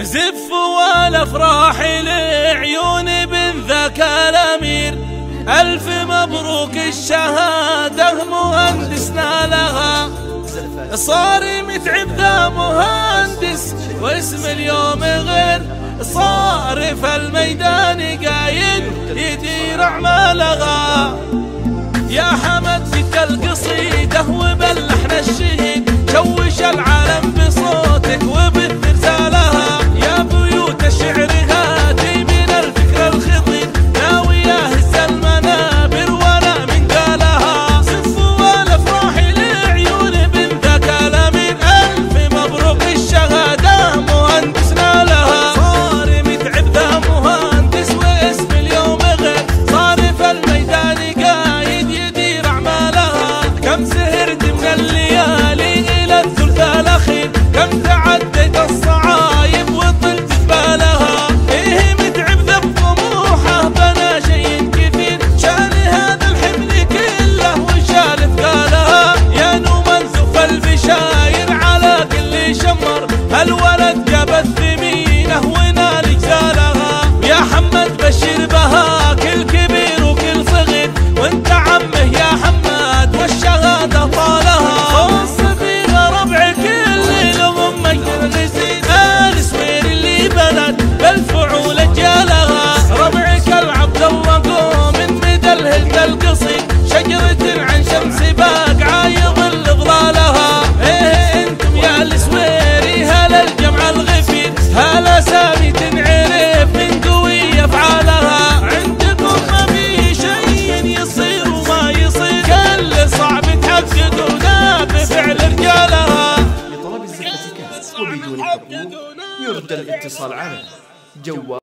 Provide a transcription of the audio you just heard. زف والافراح لعيوني بن ذاك الامير، الف مبروك الشهاده مهندسنا لها، صاري متعب ذا مهندس واسم اليوم غير، صار في الميدان قايد يدير اعمالها. يا حمد فيك القصيده وبلحن الشهيد، شوش العالم بصوتك وبترسالها، يا بيوت الشعر هاتي من الفكر الخطير، ناويه هز المنابر ولا من قالها. صفوا والافراح لعيون بن ذاك الامير، الف مبروك الشهاده مهندسنا لها، صار متعب ذا مهندس واسم اليوم غير، صار في الميدان قايد يدير اعمالها. كم سهرت من الليالي الأخير، كم تعديت الصعايب وطلت جبالها، إيه متعب ذا بطموحه بنا شيء كثير، شال هذا الحمل كله وشال ثقالها. يا نوما زف البشاير على كل شمر، الولد جاب الثمينه ونال جزالها. يا حمد بشر بها كل كبير وكل صغير، وانت عمه يا حماد والشهاده طالها. شجرة عن شمس باق عايض الظلالها. إيه انتم يا السويري هلا الجمع الغفير، هلا سامي تنعرف من قوي افعالها. عندكم ما في شيء يصير وما يصير، كل صعب تحققونه بفعل رجالها. لطلب الزفة كاس وبدون حكم يرجى الاتصال على جوال